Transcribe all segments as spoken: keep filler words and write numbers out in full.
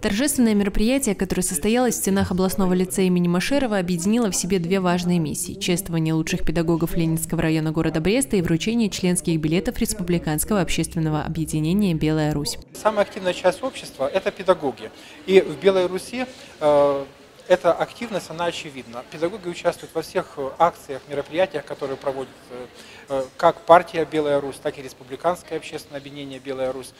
Торжественное мероприятие, которое состоялось в стенах областного лицея имени Машерова, объединило в себе две важные миссии – чествование лучших педагогов Ленинского района города Бреста и вручение членских билетов Республиканского общественного объединения «Белая Русь». Самая активная часть общества – это педагоги. И в Белой Руси э, эта активность, она очевидна. Педагоги участвуют во всех акциях, мероприятиях, которые проводят э, как партия «Белая Русь», так и Республиканское общественное объединение «Белая Русь».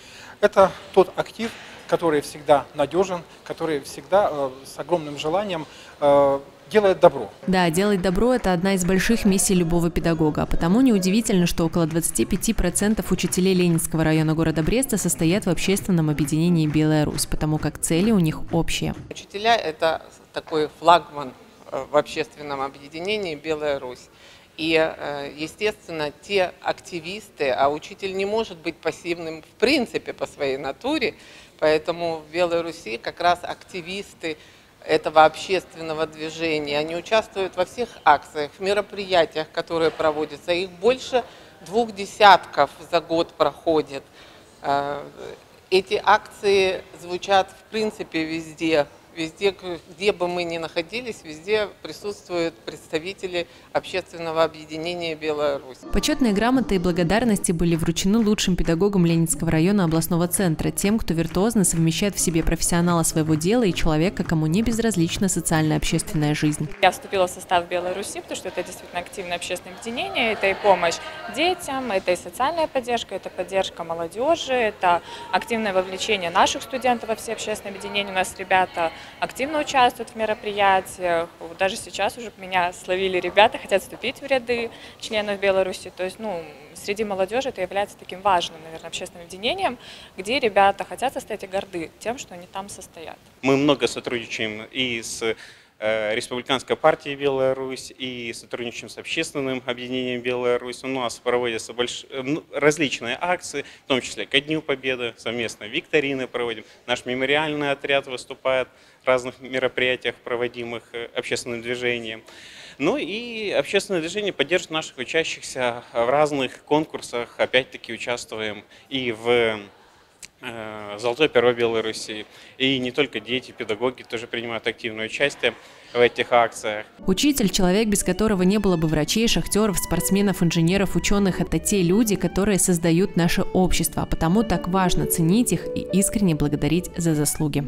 Это тот актив, который всегда надежен, который всегда э, с огромным желанием э, делает добро. Да, делать добро – это одна из больших миссий любого педагога. Потому неудивительно, что около двадцати пяти процентов учителей Ленинского района города Бреста состоят в общественном объединении «Белая Русь», потому как цели у них общие. Учителя – это такой флагман в общественном объединении «Белая Русь». И, естественно, те активисты, а учитель не может быть пассивным в принципе по своей натуре, поэтому в Белой Руси как раз активисты этого общественного движения, они участвуют во всех акциях, мероприятиях, которые проводятся. Их больше двух десятков за год проходит. Эти акции звучат в принципе везде. Везде, где бы мы ни находились, везде присутствуют представители общественного объединения «Белая Русь». Почетные грамоты и благодарности были вручены лучшим педагогам Ленинского района областного центра, тем, кто виртуозно совмещает в себе профессионала своего дела и человека, кому не безразлична социальная общественная жизнь. Я вступила в состав «Белой Руси», потому что это действительно активное общественное объединение, это и помощь детям, это и социальная поддержка, это поддержка молодежи, это активное вовлечение наших студентов во все общественные объединения. У нас ребята активно участвуют в мероприятиях, даже сейчас уже меня словили ребята, хотят вступить в ряды членов Белой Руси. То есть, ну, среди молодежи это является таким важным, наверное, общественным объединением, где ребята хотят состоять и горды тем, что они там состоят. Мы много сотрудничаем и с Республиканской партией «Белая Русь», и сотрудничаем с общественным объединением «Белая Русь». У нас проводятся больш... различные акции, в том числе ко Дню Победы, совместно викторины проводим. Наш мемориальный отряд выступает в разных мероприятиях, проводимых общественным движением. Ну и общественное движение поддерживает наших учащихся в разных конкурсах. Опять-таки участвуем и в «Золотое перо Белой Руси». И не только дети, педагоги тоже принимают активное участие в этих акциях. Учитель – человек, без которого не было бы врачей, шахтеров, спортсменов, инженеров, ученых. Это те люди, которые создают наше общество. Потому так важно ценить их и искренне благодарить за заслуги.